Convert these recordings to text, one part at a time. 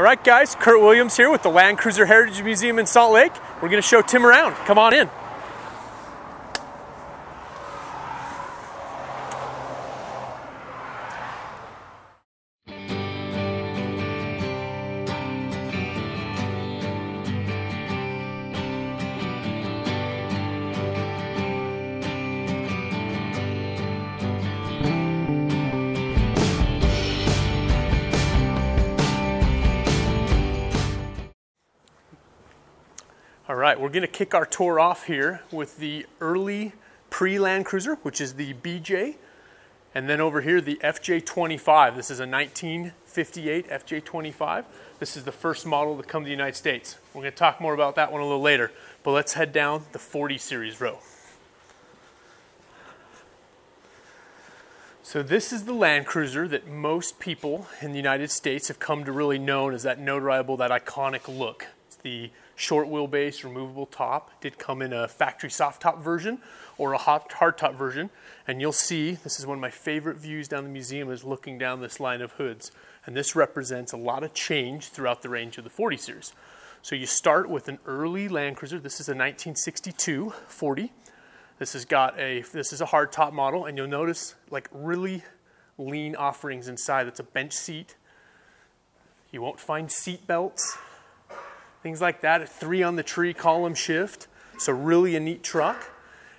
Alright guys, Kurt Williams here with the Land Cruiser Heritage Museum in Salt Lake. We're going to show Tim around. Come on in. All right, we're going to kick our tour off here with the early pre-Land Cruiser, which is the BJ, and then over here the FJ25. This is a 1958 FJ25. This is the first model to come to the United States. We're going to talk more about that one a little later, but let's head down the 40 series row. So this is the Land Cruiser that most people in the United States have come to really know as that notable, that iconic look. It's the short wheelbase, removable top. Did come in a factory soft top version or a hard top version. And you'll see, this is one of my favorite views down the museum, is looking down this line of hoods. And this represents a lot of change throughout the range of the 40 series. So you start with an early Land Cruiser. This is a 1962 40. This is a hard top model, and you'll notice like really lean offerings inside. That's a bench seat. You won't find seat belts. Things like that, a 3 on the tree column shift. So really a neat truck.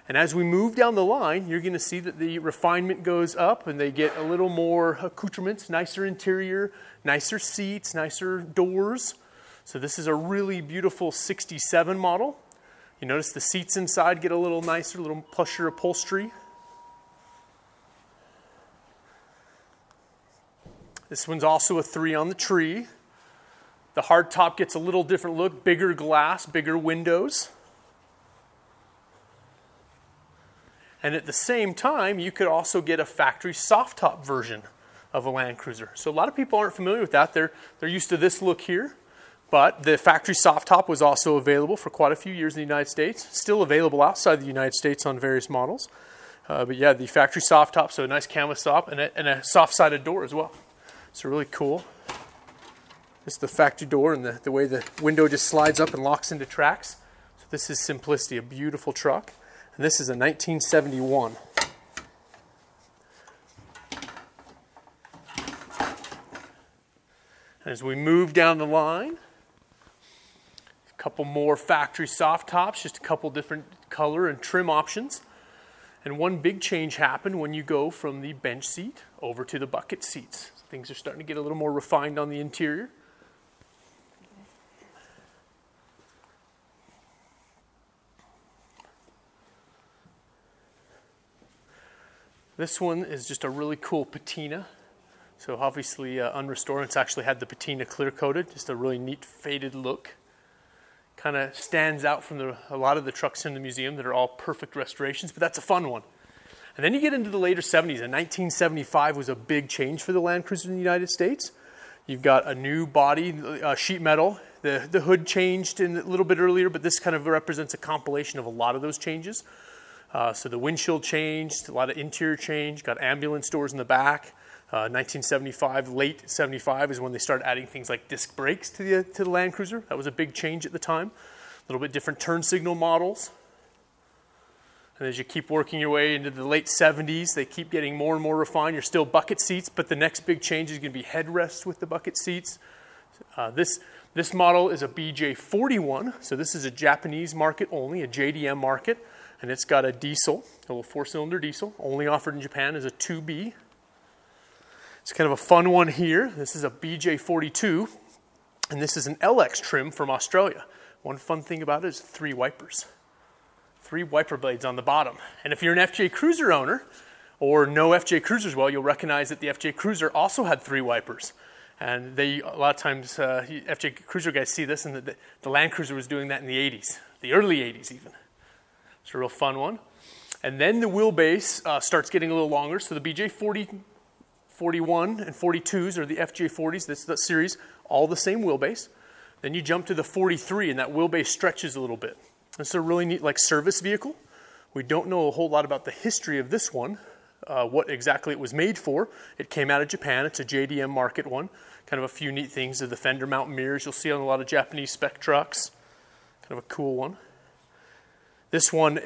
And as we move down the line, you're going to see that the refinement goes up and they get a little more accoutrements, nicer interior, nicer seats, nicer doors. So this is a really beautiful 67 model. You notice the seats inside get a little nicer, a little plusher upholstery. This one's also a 3 on the tree. The hard top gets a little different look, bigger glass, bigger windows. And at the same time, you could also get a factory soft top version of a Land Cruiser. So a lot of people aren't familiar with that. They're used to this look here, but the factory soft top was also available for quite a few years in the United States, still available outside the United States on various models. But yeah, the factory soft top, so a nice canvas top and a soft-sided door as well. So really cool. This is the factory door and the way the window just slides up and locks into tracks. So this is Simplicity, a beautiful truck. And this is a 1971. And as we move down the line, a couple more factory soft tops, just a couple different color and trim options. And one big change happened when you go from the bench seat over to the bucket seats. So things are starting to get a little more refined on the interior. This one is just a really cool patina. So obviously unrestored. It's actually had the patina clear coated. Just a really neat faded look. Kind of stands out from a lot of the trucks in the museum that are all perfect restorations, but that's a fun one. And then you get into the later 70s, and 1975 was a big change for the Land Cruiser in the United States. You've got a new body, sheet metal. The hood changed in a little bit earlier, but this kind of represents a compilation of a lot of those changes. So the windshield changed, a lot of interior change, got ambulance doors in the back. 1975, late 75 is when they started adding things like disc brakes to the Land Cruiser. That was a big change at the time. A little bit different turn signal models. And as you keep working your way into the late 70s, they keep getting more and more refined. You're still bucket seats, but the next big change is going to be headrests with the bucket seats. This model is a BJ41, so this is a Japanese market only, a JDM market. And it's got a diesel, a little 4-cylinder diesel, only offered in Japan as a 2B. It's kind of a fun one here. This is a BJ42, and this is an LX trim from Australia. One fun thing about it is 3 wipers. 3 wiper blades on the bottom. And if you're an FJ Cruiser owner, or know FJ Cruisers well, you'll recognize that the FJ Cruiser also had 3 wipers. And a lot of times, FJ Cruiser guys see this, and the Land Cruiser was doing that in the 80s, the early 80s even. It's a real fun one. And then the wheelbase starts getting a little longer, so the BJ40, 41 and 42s are the FJ40s, that's the series, all the same wheelbase. Then you jump to the 43 and that wheelbase stretches a little bit. It's a really neat like service vehicle. We don't know a whole lot about the history of this one. what exactly it was made for. It came out of Japan. It's a JDM market one. Kind of a few neat things. The fender mount mirrors you'll see on a lot of Japanese spec trucks. Kind of a cool one. This one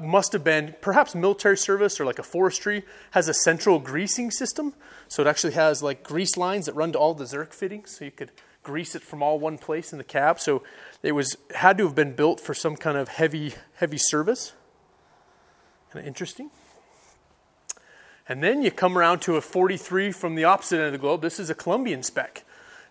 must have been perhaps military service or like a forestry. Has a central greasing system. So it actually has like grease lines that run to all the Zerk fittings. So you could grease it from all one place in the cab. So it was had to have been built for some kind of heavy service. Kind of interesting. And then you come around to a 43 from the opposite end of the globe. This is a Colombian spec.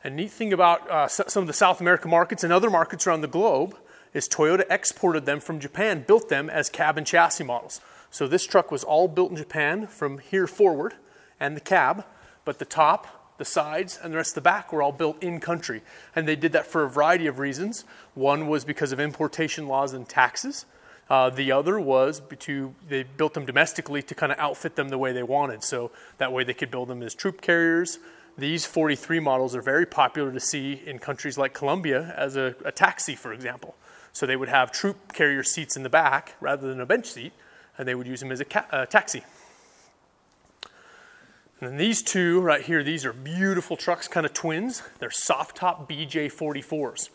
A neat thing about some of the South American markets and other markets around the globe is Toyota exported them from Japan, built them as cab and chassis models. So this truck was all built in Japan from here forward and the cab, but the top, the sides, and the rest of the back were all built in country. And they did that for a variety of reasons. One was because of importation laws and taxes. The other was they built them domestically to kind of outfit them the way they wanted. So that way they could build them as troop carriers. These 43 models are very popular to see in countries like Colombia as a taxi, for example. So they would have troop carrier seats in the back rather than a bench seat, and they would use them as a taxi. And then these two right here, these are beautiful trucks, kind of twins. They're soft top BJ44s.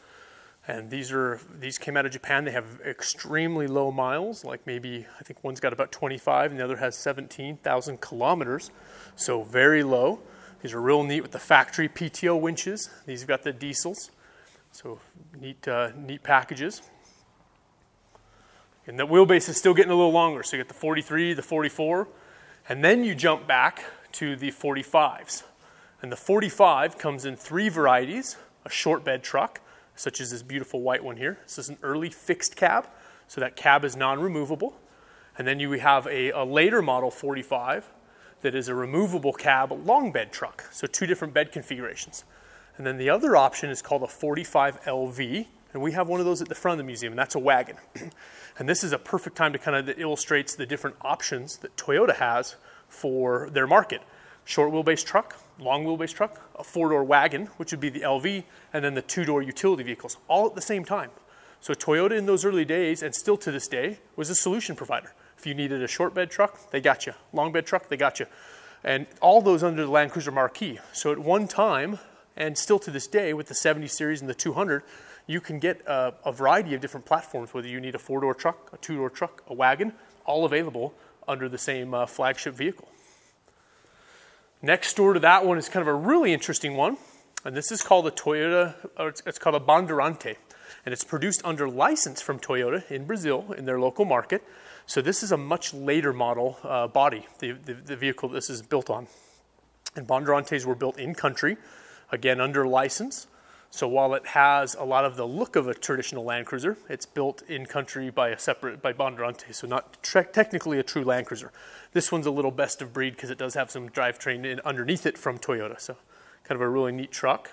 And these came out of Japan. They have extremely low miles, like maybe, I think one's got about 25 and the other has 17,000 kilometers. So very low. These are real neat with the factory PTO winches. These have got the diesels. So neat, neat packages. And the wheelbase is still getting a little longer. So you get the 43, the 44, and then you jump back to the 45s. And the 45 comes in three varieties, a short bed truck, such as this beautiful white one here. This is an early fixed cab, so that cab is non-removable. And then you have a later model 45 that is a removable cab long bed truck, so two different bed configurations. And then the other option is called a 45 LV, and we have one of those at the front of the museum, and that's a wagon. And this is a perfect time to kind of, that illustrates the different options that Toyota has for their market. Short wheelbase truck, long wheelbase truck, a four-door wagon, which would be the LV, and then the two-door utility vehicles, all at the same time. So Toyota in those early days, and still to this day, was a solution provider. If you needed a short bed truck, they got you. Long bed truck, they got you. And all those under the Land Cruiser marquee. So at one time, and still to this day, with the 70 series and the 200, you can get a variety of different platforms, whether you need a four-door truck, a two-door truck, a wagon, all available under the same flagship vehicle. Next door to that one is kind of a really interesting one, and this is called a Toyota, or it's called a Bondurante, and it's produced under license from Toyota in Brazil, in their local market. So this is a much later model body, the vehicle this is built on. And Bondurantes were built in country, again under license. So while it has a lot of the look of a traditional Land Cruiser, it's built in country by Bondurante, so not technically a true Land Cruiser. This one's a little best of breed because it does have some drivetrain underneath it from Toyota, so kind of a really neat truck.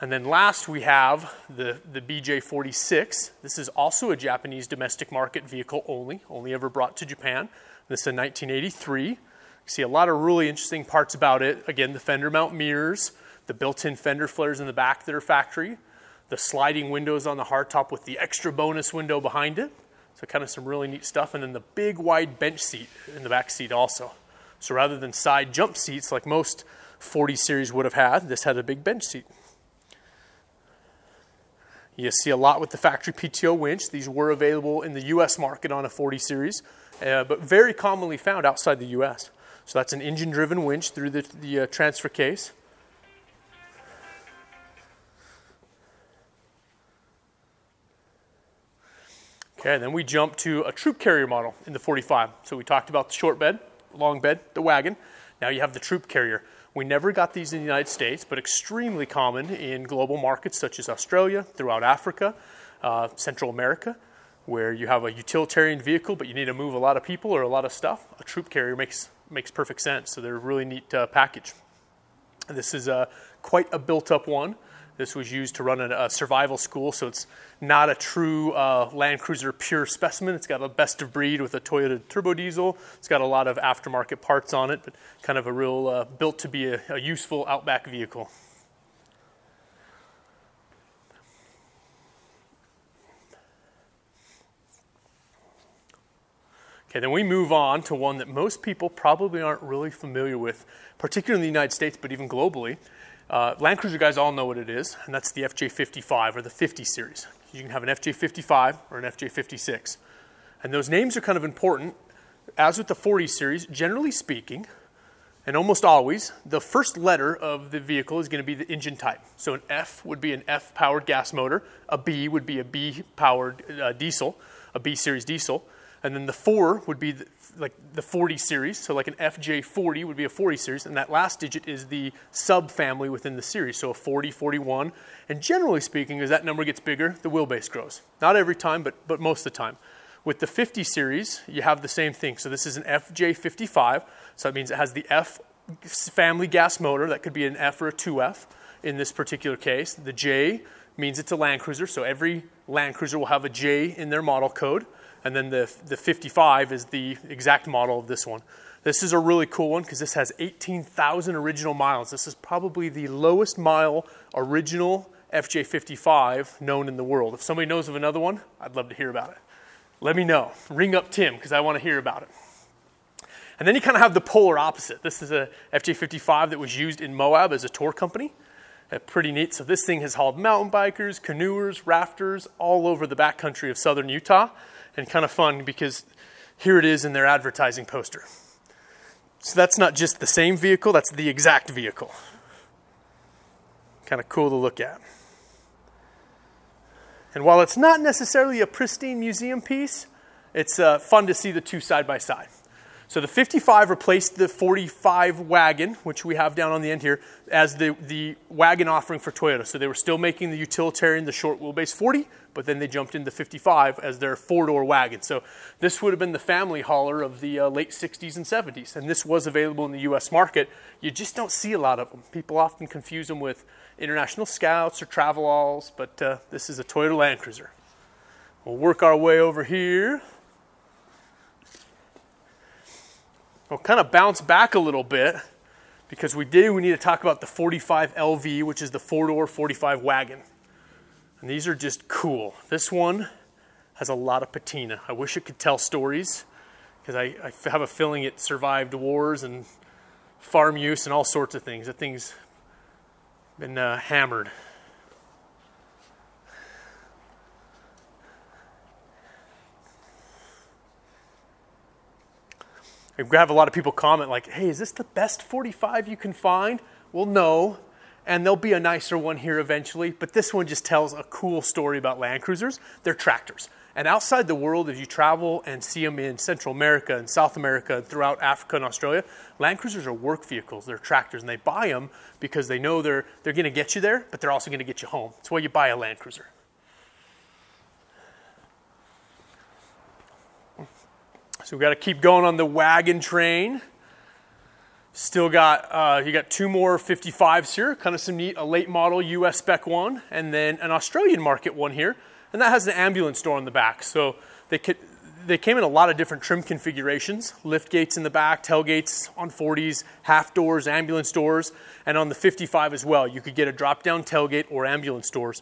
And then last we have the BJ46. This is also a Japanese domestic market vehicle only ever brought to Japan. This is a 1983. You see a lot of really interesting parts about it. Again, the fender mount mirrors, the built-in fender flares in the back that are factory, the sliding windows on the hardtop with the extra bonus window behind it. So kind of some really neat stuff. And then the big wide bench seat in the back seat also. So rather than side jump seats like most 40 series would have had, this had a big bench seat. You see a lot with the factory PTO winch. These were available in the US market on a 40 series, but very commonly found outside the US. So that's an engine-driven winch through the transfer case. Okay, then we jump to a troop carrier model in the 45. So we talked about the short bed, long bed, the wagon. Now you have the troop carrier. We never got these in the United States, but extremely common in global markets such as Australia, throughout Africa, Central America, where you have a utilitarian vehicle, but you need to move a lot of people or a lot of stuff. A troop carrier makes perfect sense. So they're a really neat package. And this is quite a built-up one. This was used to run a survival school, so it's not a true Land Cruiser pure specimen. It's got a best of breed with a Toyota turbo diesel. It's got a lot of aftermarket parts on it, but kind of a real built to be a useful Outback vehicle. Okay, Okay, then we move on to one that most people probably aren't really familiar with, particularly in the United States, but even globally. Land Cruiser guys all know what it is, and that's the FJ55 or the 50 series. You can have an FJ55 or an FJ56. And those names are kind of important. As with the 40 series, generally speaking, and almost always, the first letter of the vehicle is going to be the engine type. So an F would be an F-powered gas motor, a B would be a B-powered diesel, a B-series diesel, and then the 4 would be the 40 series, so like an FJ40 would be a 40 series, and that last digit is the subfamily within the series, so a 40, 41, and generally speaking, as that number gets bigger, the wheelbase grows. Not every time, but most of the time. With the 50 series, you have the same thing. So this is an FJ55, so that means it has the F family gas motor, that could be an F or a 2F in this particular case. The J means it's a Land Cruiser, so every Land Cruiser will have a J in their model code. And then the 55 is the exact model of this one. This is a really cool one because this has 18,000 original miles. This is probably the lowest mile original FJ55 known in the world. If somebody knows of another one, I'd love to hear about it. Let me know. Ring up Tim because I want to hear about it. And then you kind of have the polar opposite. This is a FJ55 that was used in Moab as a tour company. Pretty neat. So this thing has hauled mountain bikers, canoers, rafters all over the backcountry of southern Utah. And kind of fun because here it is in their advertising poster. So that's not just the same vehicle, that's the exact vehicle. Kind of cool to look at. And while it's not necessarily a pristine museum piece, it's fun to see the two side by side. So the 55 replaced the 45 wagon, which we have down on the end here, as the wagon offering for Toyota. So they were still making the utilitarian, the short wheelbase 40, but then they jumped into 55 as their four-door wagon. So this would have been the family hauler of the late 60s and 70s, and this was available in the U.S. market. You just don't see a lot of them. People often confuse them with International Scouts or Travelals, but this is a Toyota Land Cruiser. We'll work our way over here. We'll kind of bounce back a little bit because we need to talk about the 45 LV, which is the four-door 45 wagon. And these are just cool. This one has a lot of patina. I wish it could tell stories because I have a feeling it survived wars and farm use and all sorts of things. That thing's been hammered. We have a lot of people comment like, hey, is this the best 45 you can find? Well, no, and there'll be a nicer one here eventually, but this one just tells a cool story about Land Cruisers. They're tractors. And outside the world, if you travel and see them in Central America and South America and throughout Africa and Australia, Land Cruisers are work vehicles. They're tractors, and they buy them because they know they're going to get you there, but they're also going to get you home. That's why you buy a Land Cruiser. So we've got to keep going on the wagon train. Still got, you got two more 55s here, kind of some neat, a late model US spec one, and then an Australian market one here, and that has an ambulance door on the back. So they came in a lot of different trim configurations, lift gates in the back, tailgates on 40s, half doors, ambulance doors, and on the 55 as well. You could get a drop-down tailgate or ambulance doors.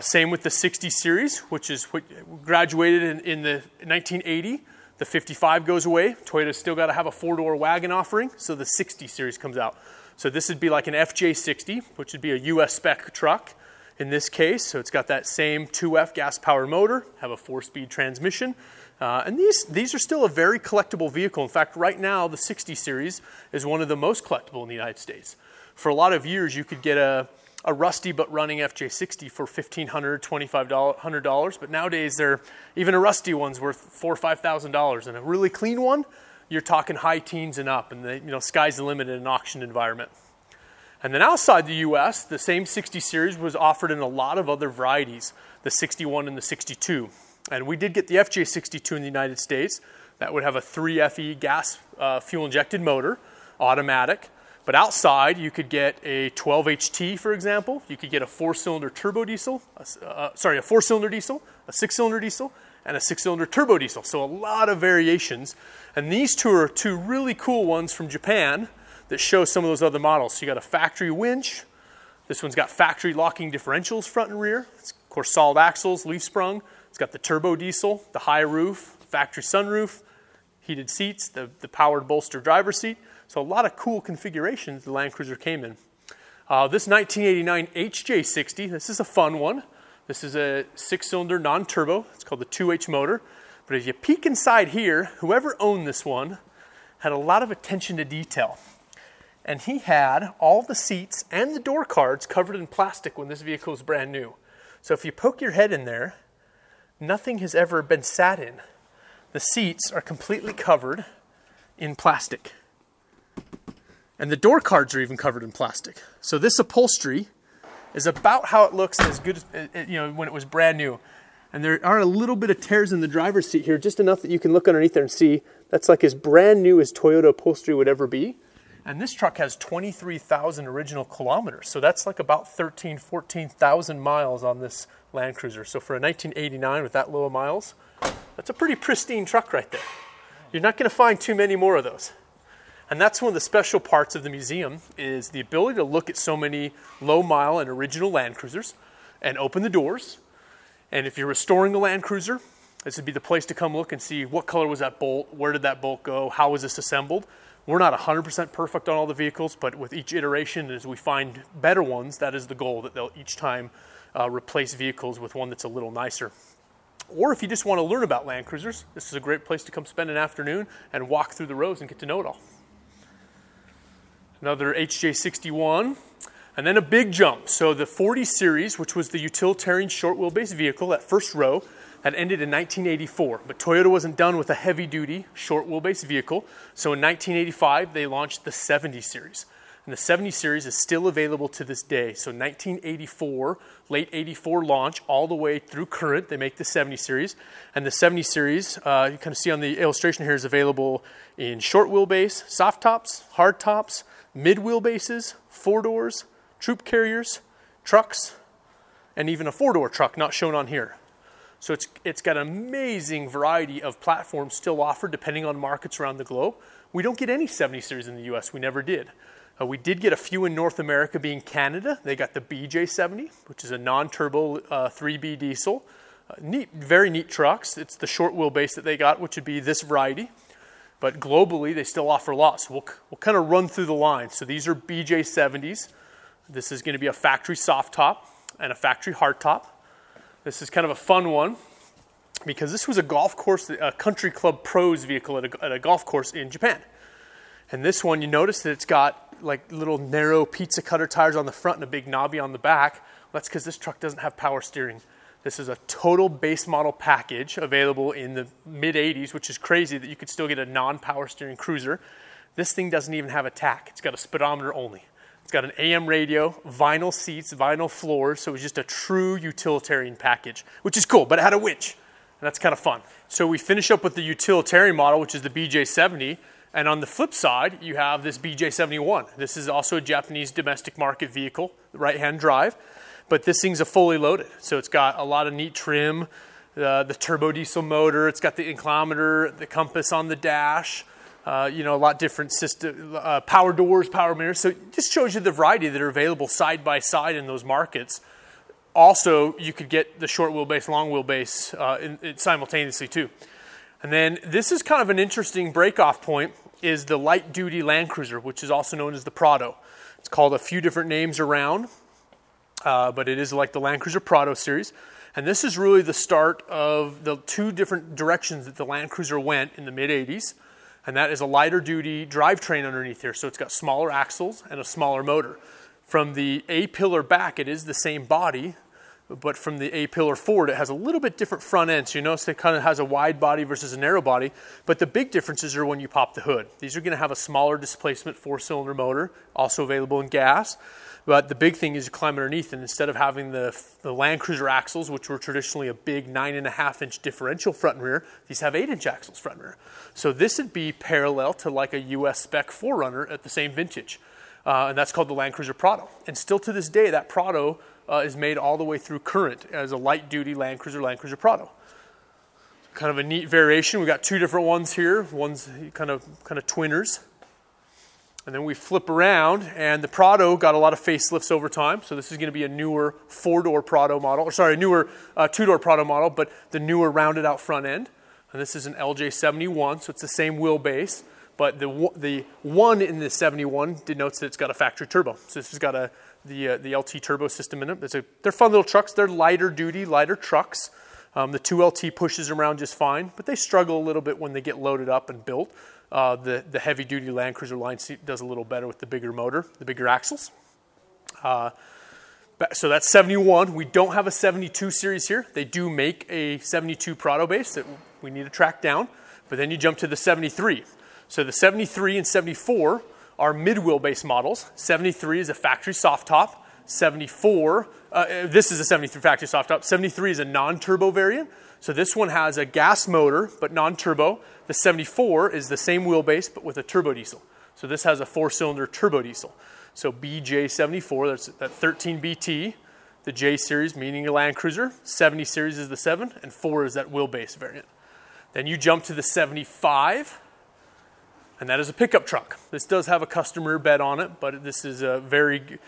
Same with the 60 series, which is what graduated in the 1980. The 55 goes away. Toyota's still got to have a four-door wagon offering, so the 60 series comes out. So this would be like an FJ60, which would be a US spec truck in this case. So it's got that same 2F gas-powered motor, have a four-speed transmission. And these are still a very collectible vehicle. In fact, right now, the 60 series is one of the most collectible in the United States. For a lot of years, you could get a rusty but running FJ60 for $1,500, $2,500, but nowadays they're, even a rusty one's worth $4,000 or $5,000, and a really clean one, you're talking high teens and up, and the sky's the limit in an auction environment. And then outside the US, the same 60 series was offered in a lot of other varieties, the 61 and the 62. And we did get the FJ62 in the United States. That would have a 3FE gas fuel-injected motor, automatic. But outside, you could get a 12HT, for example. You could get a four-cylinder turbo diesel, a four-cylinder diesel, a six-cylinder diesel, and a six-cylinder turbo diesel. So a lot of variations. And these two are two really cool ones from Japan that show some of those other models. So you got a factory winch. This one's got factory locking differentials front and rear. It's, of course, solid axles, leaf sprung. It's got the turbo diesel, the high roof, factory sunroof, heated seats, the powered bolster driver seat. So a lot of cool configurations the Land Cruiser came in. This 1989 HJ60, this is a fun one. This is a 6-cylinder non-turbo. It's called the 2H motor. But as you peek inside here, whoever owned this one had a lot of attention to detail. And he had all the seats and the door cards covered in plastic when this vehicle was brand new. So if you poke your head in there, nothing has ever been sat in. The seats are completely covered in plastic. And the door cards are even covered in plastic. So this upholstery is about how it looks as good as, you know, when it was brand new. And there are a little bit of tears in the driver's seat here, just enough that you can look underneath there and see that's like as brand new as Toyota upholstery would ever be. And this truck has 23,000 original kilometers. So that's like about 13,000, 14,000 miles on this Land Cruiser. So for a 1989 with that low of miles, that's a pretty pristine truck right there. You're not gonna find too many more of those. And that's one of the special parts of the museum, is the ability to look at so many low mile and original Land Cruisers and open the doors. And if you're restoring a Land Cruiser, this would be the place to come look and see what color was that bolt, where did that bolt go, how was this assembled. We're not 100% perfect on all the vehicles, but with each iteration, as we find better ones, that is the goal, that they'll each time replace vehicles with one that's a little nicer. Or if you just want to learn about Land Cruisers, this is a great place to come spend an afternoon and walk through the rows and get to know it all. Another HJ61, and then a big jump. So the 40 series, which was the utilitarian short wheelbase vehicle, that first row, had ended in 1984. But Toyota wasn't done with a heavy duty short wheelbase vehicle. So in 1985, they launched the 70 series. And the 70 series is still available to this day. So 1984, late 84 launch, all the way through current, they make the 70 series. And the 70 series, you kind of see on the illustration here, is available in short wheelbase, soft tops, hard tops, mid wheelbases, four doors, troop carriers, trucks, and even a four-door truck not shown on here. So it's got an amazing variety of platforms still offered depending on markets around the globe. We don't get any 70 series in the US, we never did. We did get a few in North America, being Canada. They got the BJ70, which is a non-turbo 3B diesel. Very neat trucks. It's the short wheelbase that they got, which would be this variety. But globally, they still offer lots. So we'll kind of run through the line. So these are BJ70s. This is going to be a factory soft top and a factory hard top. This is kind of a fun one because this was a golf course, a country club pros vehicle at a golf course in Japan. And this one, you notice that it's got like little narrow pizza cutter tires on the front and a big knobby on the back. That's because this truck doesn't have power steering. This is a total base model package available in the mid-80s, which is crazy that you could still get a non-power steering cruiser. This thing doesn't even have a tack. It's got a speedometer only. It's got an AM radio, vinyl seats, vinyl floors, so it was just a true utilitarian package, which is cool, but it had a winch, and that's kind of fun. So we finish up with the utilitarian model, which is the BJ70, and on the flip side, you have this BJ71. This is also a Japanese domestic market vehicle, right-hand drive. But this thing's a fully loaded, so it's got a lot of neat trim, the turbo diesel motor, it's got the inclinometer, the compass on the dash, you know, a lot different system, power doors, power mirrors. So it just shows you the variety that are available side by side in those markets. Also, you could get the short wheelbase, long wheelbase simultaneously too. And then this is kind of an interesting breakoff point, is the light duty Land Cruiser, which is also known as the Prado. It's called a few different names around. But it is like the Land Cruiser Prado series. And this is really the start of the two different directions that the Land Cruiser went in the mid-80s. And that is a lighter duty drivetrain underneath here. So it's got smaller axles and a smaller motor. From the A-pillar back, it is the same body. But from the A-pillar forward, it has a little bit different front end. So you notice it kind of has a wide body versus a narrow body. But the big differences are when you pop the hood. These are going to have a smaller displacement 4-cylinder motor, also available in gas. But the big thing is you climb underneath, and instead of having the Land Cruiser axles, which were traditionally a big 9.5-inch differential front and rear, these have 8-inch axles front and rear. So this would be parallel to like a US spec 4Runner at the same vintage. And that's called the Land Cruiser Prado. And still to this day, that Prado is made all the way through current as a light-duty Land Cruiser Prado. Kind of a neat variation. We've got two different ones here. One's kind of twinners. And then we flip around, and the Prado got a lot of facelifts over time. So this is going to be a newer two-door Prado model, but the newer rounded out front end. and this is an LJ71, so it's the same wheelbase, but the one in the 71 denotes that it's got a factory turbo. So this has got the LT turbo system in it. They're fun little trucks. They're lighter duty, lighter trucks. The 2LT pushes around just fine, but they struggle a little bit when they get loaded up and built. The heavy duty Land Cruiser line does a little better with the bigger motor, the bigger axles. So that's 71. We don't have a 72 series here. They do make a 72 Prado base that we need to track down, but then you jump to the 73. So the 73 and 74 are mid-wheelbase models. 73 is a factory soft top. 74, this is a 73 factory soft top. 73 is a non-turbo variant. So this one has a gas motor, but non-turbo. The 74 is the same wheelbase, but with a turbo diesel. So this has a 4-cylinder turbo diesel. So BJ74, that's that 13 BT, the J series, meaning a Land Cruiser. 70 series is the 7, and 4 is that wheelbase variant. Then you jump to the 75, and that is a pickup truck. This does have a customer bed on it, but this is a very,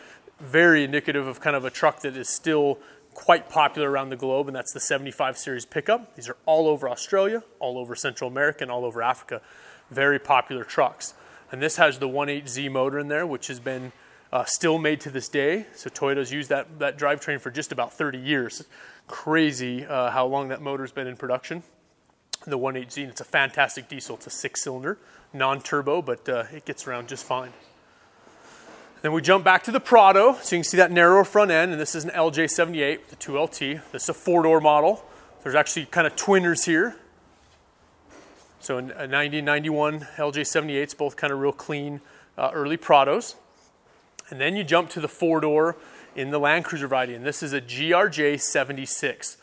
very indicative of kind of a truck that is still quite popular around the globe, and that's the 75 series pickup. These are all over Australia, all over Central America, and all over Africa. Very popular trucks. And this has the 1.8Z motor in there, which has been still made to this day. So Toyota's used that drivetrain for just about 30 years. Crazy how long that motor's been in production. The 1.8Z, and it's a fantastic diesel. It's a 6-cylinder, non-turbo, but it gets around just fine. Then we jump back to the Prado, so you can see that narrower front end, and this is an LJ78, the 2LT. This is a 4-door model. There's actually kind of twinners here. So a 1991 LJ78s, both kind of real clean early Prados. And then you jump to the 4-door in the Land Cruiser variety, and this is a GRJ76.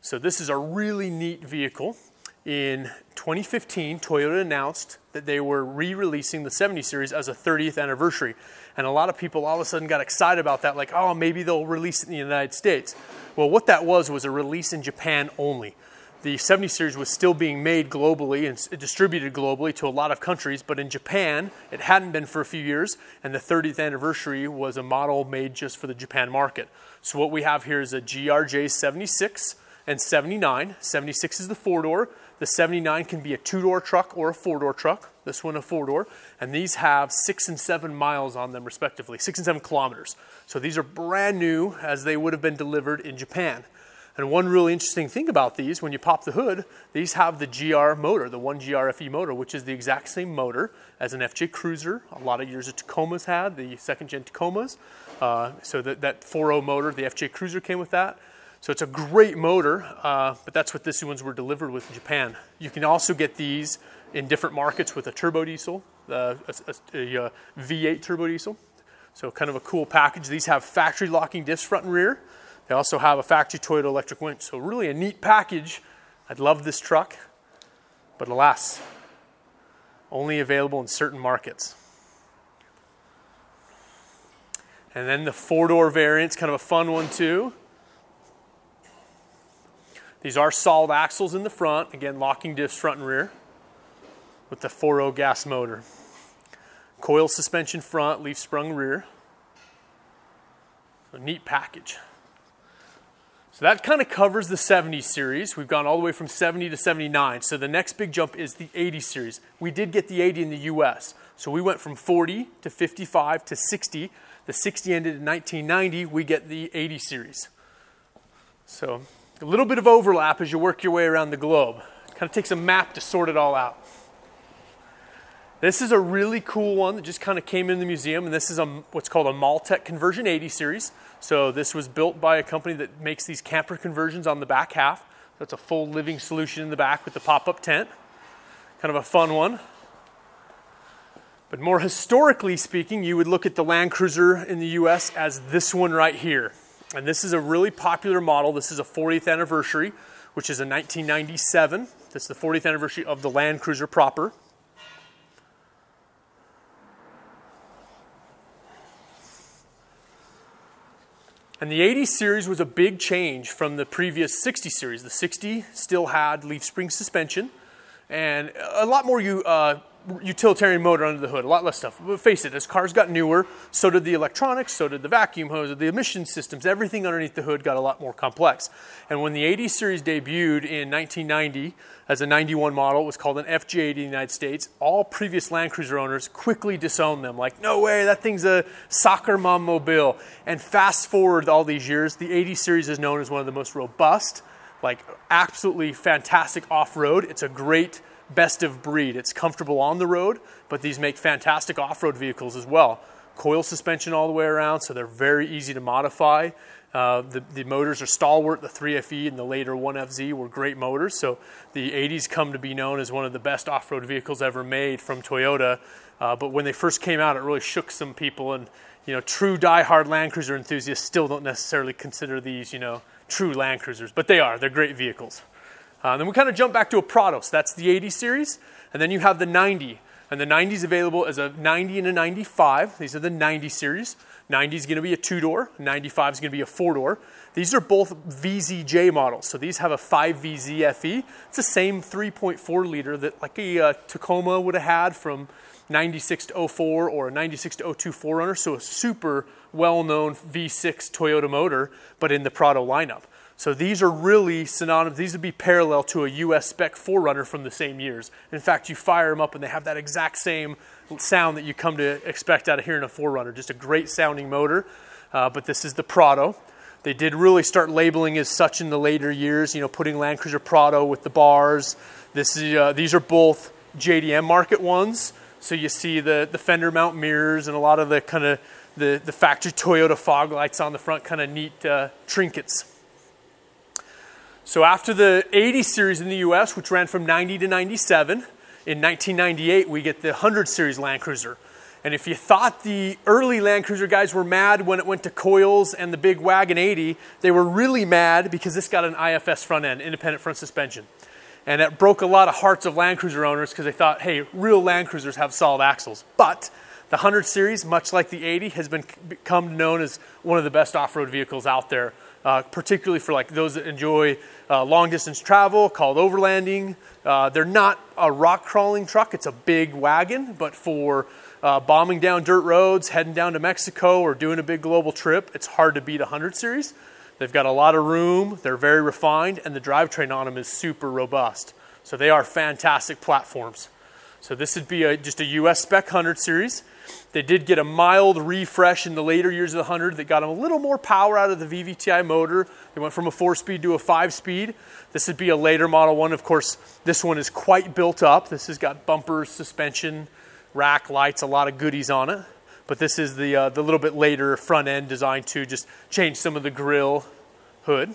So this is a really neat vehicle. In 2015, Toyota announced that they were re-releasing the 70 series as a 30th anniversary. And a lot of people all of a sudden got excited about that, like, oh, maybe they'll release it in the United States. Well, what that was a release in Japan only. The 70 series was still being made globally and distributed globally to a lot of countries, but in Japan, it hadn't been for a few years, and the 30th anniversary was a model made just for the Japan market. So what we have here is a GRJ 76 and 79. 76 is the 4-door. The 79 can be a 2-door truck or a 4-door truck. This one a 4-door. And these have 6 and 7 miles on them respectively, 6 and 7 kilometers. So these are brand new as they would have been delivered in Japan. And one really interesting thing about these, when you pop the hood, these have the GR motor, the 1GRFE motor, which is the exact same motor as an FJ Cruiser. A lot of years of Tacomas had, the 2nd-gen Tacomas. So that 4.0 motor, the FJ Cruiser came with that. So it's a great motor, but that's what these ones were delivered with in Japan. You can also get these in different markets with a turbo diesel, a V8 turbo diesel. So kind of a cool package. These have factory locking discs front and rear. They also have a factory Toyota electric winch. So really a neat package. I'd love this truck, but alas, only available in certain markets. And then the 4-door variant's kind of a fun one too. These are solid axles in the front, again, locking discs front and rear with the 4.0 gas motor. Coil suspension front, leaf sprung rear. A neat package. So that kind of covers the 70 series. We've gone all the way from 70 to 79. So the next big jump is the 80 series. We did get the 80 in the US. So we went from 40 to 55 to 60. The 60 ended in 1990. We get the 80 series. So a little bit of overlap as you work your way around the globe. It kind of takes a map to sort it all out. This is a really cool one that just kind of came in the museum, and this is what's called a Maltec Conversion 80 series. So this was built by a company that makes these camper conversions on the back half. That's a full living solution in the back with the pop-up tent. Kind of a fun one. But more historically speaking, you would look at the Land Cruiser in the US as this one right here. And this is a really popular model. This is a 40th anniversary, which is a 1997. That's the 40th anniversary of the Land Cruiser proper. And the 80 series was a big change from the previous 60 series. The 60 still had leaf spring suspension and a lot more utilitarian motor under the hood, a lot less stuff. But face it, as cars got newer, so did the electronics, so did the vacuum hose, the emission systems, everything underneath the hood got a lot more complex. And when the 80 series debuted in 1990 as a 91 model, it was called an FJ80 in the United States, all previous Land Cruiser owners quickly disowned them. Like, no way, that thing's a soccer mom mobile. And fast forward all these years, the 80 series is known as one of the most robust, like absolutely fantastic off-road. It's a great best of breed. It's comfortable on the road, but these make fantastic off-road vehicles as well. Coil suspension all the way around, so they're very easy to modify. The motors are stalwart. The 3FE and the later 1FZ were great motors, so the 80s come to be known as one of the best off-road vehicles ever made from Toyota. But when they first came out, it really shook some people, and you know, true die-hard Land Cruiser enthusiasts still don't necessarily consider these, you know, true Land Cruisers, but they are. They're great vehicles. Then we kind of jump back to a Prados. That's the 80 series. And then you have the 90. And the 90 is available as a 90 and a 95. These are the 90 series. 90 is going to be a two-door. 95 is going to be a four-door. These are both VZJ models. So these have a 5VZFE. It's the same 3.4 liter that like a Tacoma would have had from 96 to 04 or a 96 to 02 4Runner. So a super well-known V6 Toyota motor, but in the Prado lineup. So these are really synonymous. These would be parallel to a US spec 4Runner from the same years. In fact, you fire them up and they have that exact same sound that you come to expect out of hearing a 4Runner. Just a great sounding motor, but this is the Prado. They did really start labeling as such in the later years, you know, putting Land Cruiser Prado with the bars. This is, these are both JDM market ones. So you see the fender mount mirrors and a lot of the kind of the factory Toyota fog lights on the front, kind of neat trinkets. So after the 80 series in the US, which ran from 90 to 97, in 1998, we get the 100 series Land Cruiser. And if you thought the early Land Cruiser guys were mad when it went to coils and the big Wagon 80, they were really mad because this got an IFS front end, independent front suspension. And that broke a lot of hearts of Land Cruiser owners because they thought, hey, real Land Cruisers have solid axles. But the 100 series, much like the 80, has become known as one of the best off-road vehicles out there. Particularly for like those that enjoy long-distance travel, called overlanding. They're not a rock-crawling truck. It's a big wagon, but for bombing down dirt roads, heading down to Mexico, or doing a big global trip, it's hard to beat a 100 series. They've got a lot of room. They're very refined, and the drivetrain on them is super robust. So they are fantastic platforms. So this would be just a US spec 100 series. They did get a mild refresh in the later years of the 100 that got them a little more power out of the VVTi motor. They went from a 4-speed to a 5-speed. This would be a later model one. Of course, this one is quite built up. This has got bumpers, suspension, rack, lights, a lot of goodies on it. But this is the little bit later front end designed to just change some of the grill hood.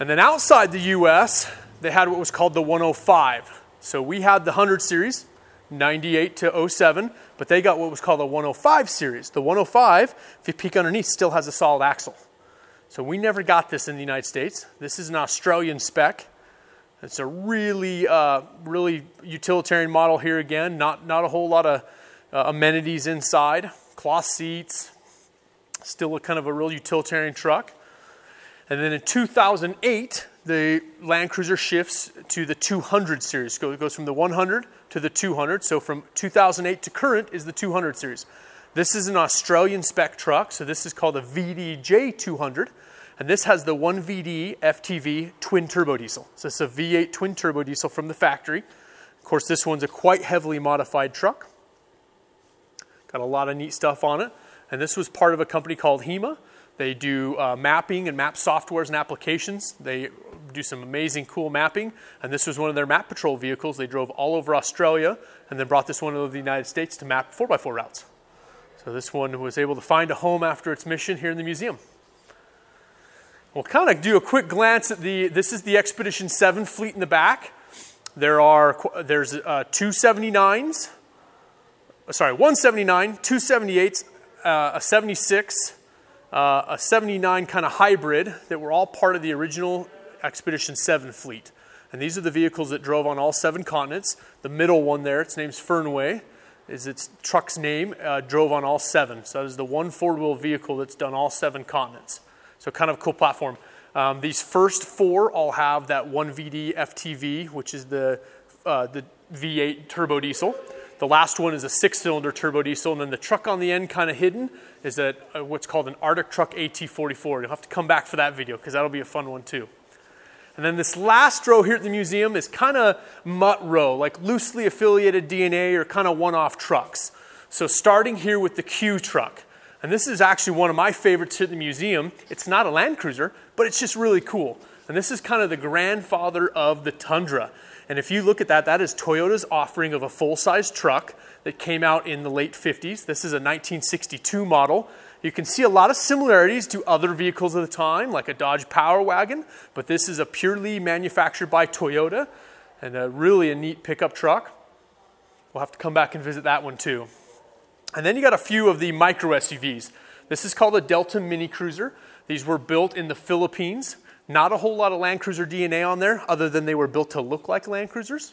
And then outside the US, they had what was called the 105. So we had the 100 series, 98 to 07, but they got what was called a 105 series. The 105, if you peek underneath, still has a solid axle. So we never got this in the United States. This is an Australian spec. It's a really, really utilitarian model here again. Not a whole lot of amenities inside. Cloth seats, still a kind of a real utilitarian truck. And then in 2008, the Land Cruiser shifts to the 200 series. It goes from the 100 to the 200. So from 2008 to current is the 200 series. This is an Australian spec truck. So this is called a VDJ 200. And this has the 1VD FTV twin turbo diesel. So it's a V8 twin turbo diesel from the factory. Of course, this one's a quite heavily modified truck. Got a lot of neat stuff on it. And this was part of a company called HEMA. They do mapping and map softwares and applications. They do some amazing, cool mapping. And this was one of their map patrol vehicles. They drove all over Australia and then brought this one over the United States to map 4x4 routes. So this one was able to find a home after its mission here in the museum. We'll kind of do a quick glance at this is the Expedition 7 fleet in the back. There's 179, 278s, a 76, a 79 kind of hybrid that were all part of the original Expedition 7 fleet. And these are the vehicles that drove on all 7 continents. The middle one there, its name's Fernweh, is its truck's name, drove on all 7. So that is the one four-wheel vehicle that's done all 7 continents. So kind of a cool platform. These first 4 all have that 1VD FTV, which is the V8 turbo diesel. The last one is a 6-cylinder turbo diesel, and then the truck on the end kind of hidden is a, what's called an Arctic Truck AT44. You'll have to come back for that video because that'll be a fun one too. And then this last row here at the museum is kind of mutt row, like loosely affiliated DNA or kind of one-off trucks. So starting here with the Q truck, and this is actually one of my favorites here at the museum. It's not a Land Cruiser, but it's just really cool. And this is kind of the grandfather of the Tundra. And if you look at that, that is Toyota's offering of a full-size truck that came out in the late 50s. This is a 1962 model. You can see a lot of similarities to other vehicles of the time, like a Dodge Power Wagon, but this is a purely manufactured by Toyota, and really a neat pickup truck. We'll have to come back and visit that one too. And then you got a few of the micro SUVs. This is called a Delta Mini Cruiser. These were built in the Philippines. Not a whole lot of Land Cruiser DNA on there, other than they were built to look like Land Cruisers.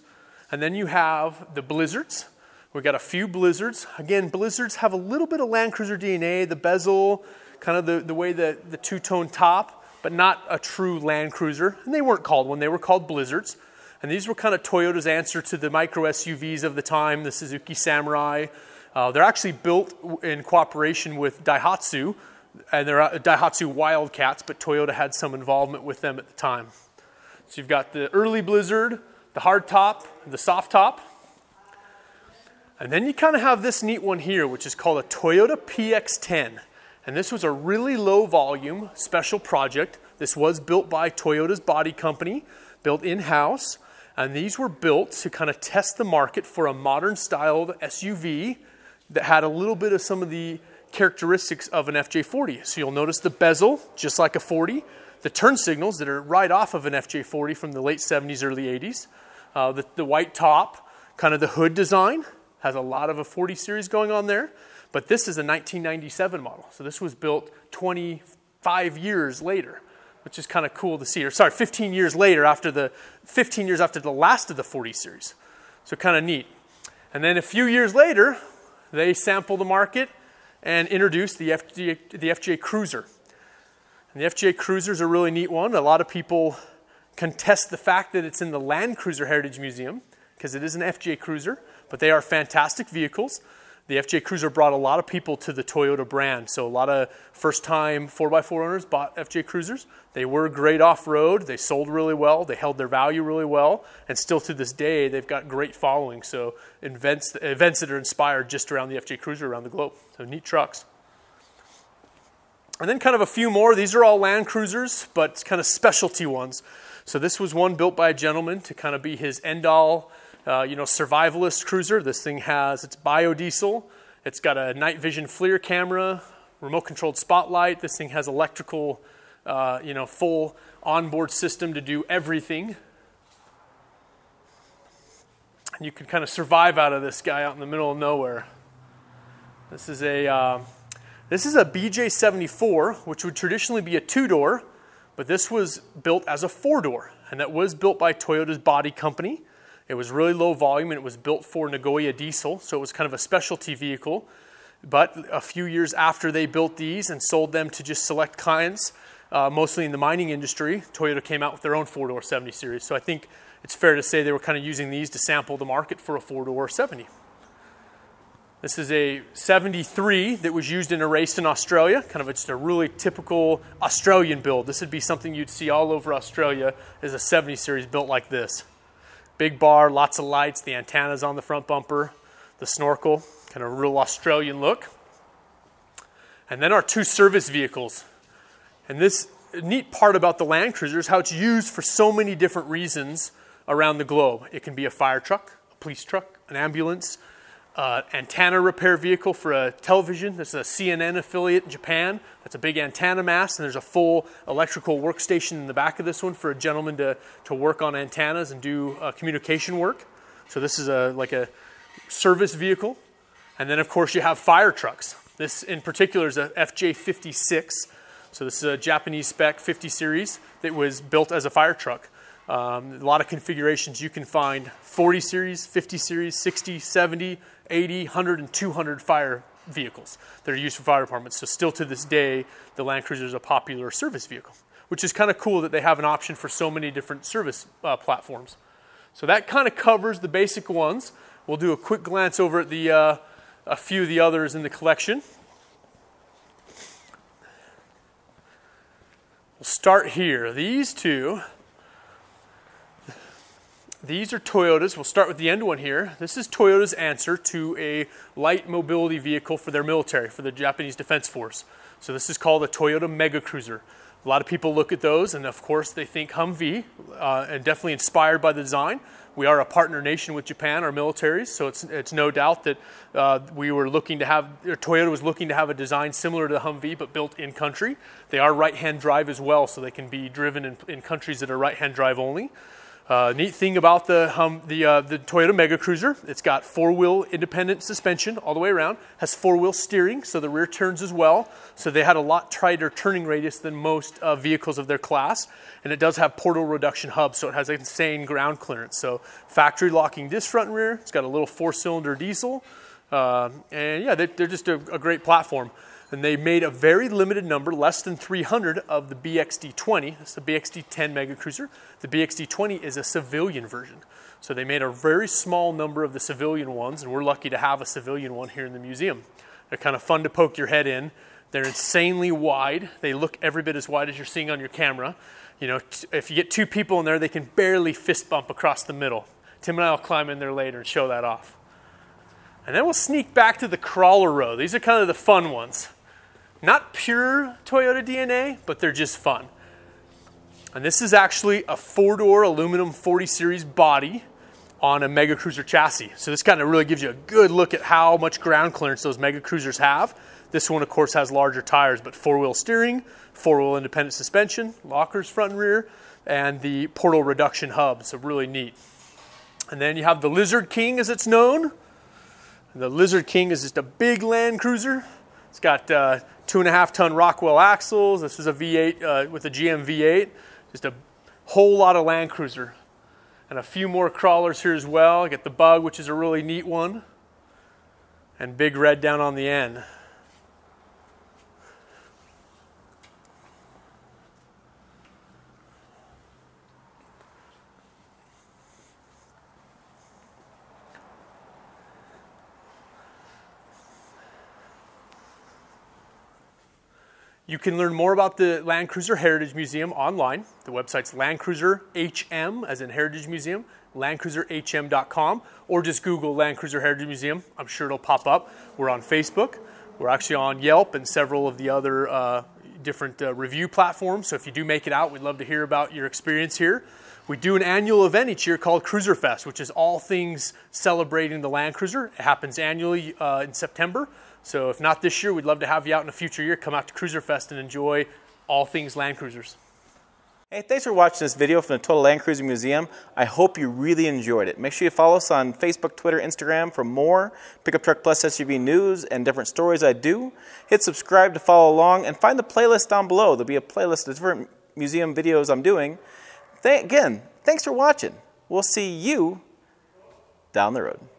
And then you have the Blizzards. We've got a few Blizzards. Again, Blizzards have a little bit of Land Cruiser DNA, the bezel, kind of the way the two-tone top, but not a true Land Cruiser. And they weren't called one, they were called Blizzards. And these were kind of Toyota's answer to the micro SUVs of the time, the Suzuki Samurai. They're actually built in cooperation with Daihatsu, and they're Daihatsu Wildcats, but Toyota had some involvement with them at the time. So you've got the early Blizzard, the hard top, the soft top. And then you kind of have this neat one here, which is called a Toyota PX10. And this was a really low volume special project. This was built by Toyota's body company, built in-house. And these were built to kind of test the market for a modern styled SUV that had a little bit of some of the characteristics of an FJ40. So you'll notice the bezel, just like a 40, the turn signals that are right off of an FJ40 from the late 70s, early 80s, the white top, kind of the hood design, has a lot of a 40 series going on there. But this is a 1997 model. So this was built 25 years later, which is kind of cool to see, or sorry, 15 years later, after the 15 years after the last of the 40 series. So kind of neat. And then a few years later, they sample the market and introduced the FJ Cruiser. And the FJ Cruiser is a really neat one. A lot of people contest the fact that it's in the Land Cruiser Heritage Museum because it is an FJ Cruiser, but they are fantastic vehicles. The FJ Cruiser brought a lot of people to the Toyota brand, so a lot of first-time 4x4 owners bought FJ Cruisers. They were great off-road, they sold really well, they held their value really well, and still to this day, they've got great following, so events that are inspired just around the FJ Cruiser around the globe, so neat trucks. And then kind of a few more, these are all Land Cruisers, but kind of specialty ones. So this was one built by a gentleman to kind of be his end-all, survivalist cruiser. This thing has, it's biodiesel, it's got a night vision FLIR camera, remote controlled spotlight. This thing has electrical, full onboard system to do everything. And you can kind of survive out of this guy out in the middle of nowhere. This is a BJ74, which would traditionally be a 2-door, but this was built as a 4-door, and that was built by Toyota's body company. It was really low volume and it was built for Nagoya diesel, so it was kind of a specialty vehicle. But a few years after they built these and sold them to just select clients, mostly in the mining industry, Toyota came out with their own 4-door 70 series. So I think it's fair to say they were kind of using these to sample the market for a 4-door 70. This is a 73 that was used in a race in Australia, kind of just a really typical Australian build. This would be something you'd see all over Australia, is a 70 series built like this. Big bar, lots of lights, the antennas on the front bumper, the snorkel, kind of real Australian look. And then our two service vehicles. And this neat part about the Land Cruiser is how it's used for so many different reasons around the globe. It can be a fire truck, a police truck, an ambulance, antenna repair vehicle for a television. This is a CNN affiliate in Japan. That's a big antenna mast, and there's a full electrical workstation in the back of this one for a gentleman to work on antennas and do communication work. So this is like a service vehicle. And then of course you have fire trucks. This in particular is a FJ56. So this is a Japanese spec 50 series that was built as a fire truck. A lot of configurations you can find: 40 series, 50 series, 60, 70, 80, 100, and 200 fire vehicles that are used for fire departments. So still to this day, the Land Cruiser is a popular service vehicle, which is kind of cool that they have an option for so many different service platforms. So that kind of covers the basic ones. We'll do a quick glance over at the, a few of the others in the collection. We'll start here. These two, these are Toyotas. We'll start with the end one here. This is Toyota's answer to a light mobility vehicle for their military, for the Japanese Defense Force. So this is called a Toyota Mega Cruiser. A lot of people look at those and of course they think Humvee, and definitely inspired by the design. We are a partner nation with Japan, our militaries, so it's no doubt that we were looking to have, or Toyota was looking to have a design similar to the Humvee but built in country. They are right-hand drive as well, so they can be driven in countries that are right-hand drive only. Neat thing about the Toyota Mega Cruiser, it's got four-wheel independent suspension all the way around, has four-wheel steering, so the rear turns as well. So they had a lot tighter turning radius than most vehicles of their class, and it does have portal reduction hubs, so it has insane ground clearance. So factory locking disc front and rear, it's got a little four-cylinder diesel, and yeah, they're just a great platform. And they made a very limited number, less than 300, of the BXD-20. That's the BXD-10 Mega Cruiser. The BXD-20 is a civilian version. So they made a very small number of the civilian ones, and we're lucky to have a civilian one here in the museum. They're kind of fun to poke your head in. They're insanely wide. They look every bit as wide as you're seeing on your camera. You know, if you get two people in there, they can barely fist bump across the middle. Tim and I will climb in there later and show that off. And then we'll sneak back to the crawler row. These are kind of the fun ones. Not pure Toyota DNA, but they're just fun. And this is actually a four-door aluminum 40 series body on a Mega Cruiser chassis. So this kind of really gives you a good look at how much ground clearance those Mega Cruisers have. This one, of course, has larger tires, but four-wheel steering, four-wheel independent suspension, lockers front and rear, and the portal reduction hub, so really neat. And then you have the Lizard King, as it's known. The Lizard King is just a big Land Cruiser. It's got 2.5-ton Rockwell axles. This is a V8 with a GM V8. Just a whole lot of Land Cruiser. And a few more crawlers here as well. You get the Bug, which is a really neat one. And Big Red down on the end. You can learn more about the Land Cruiser Heritage Museum online. The website's Land Cruiser HM, as in Heritage Museum, landcruiserhm.com, or just Google Land Cruiser Heritage Museum. I'm sure it'll pop up. We're on Facebook. We're actually on Yelp and several of the other different review platforms. So if you do make it out, we'd love to hear about your experience here. We do an annual event each year called Cruiser Fest, which is all things celebrating the Land Cruiser. It happens annually in September. So if not this year, we'd love to have you out in a future year. Come out to Cruiser Fest and enjoy all things Land Cruisers. Hey, thanks for watching this video from the Total Land Cruiser Museum. I hope you really enjoyed it. Make sure you follow us on Facebook, Twitter, Instagram for more Pickup Truck Plus SUV news and different stories I do. Hit subscribe to follow along and find the playlist down below. There'll be a playlist of different museum videos I'm doing. Again, thanks for watching. We'll see you down the road.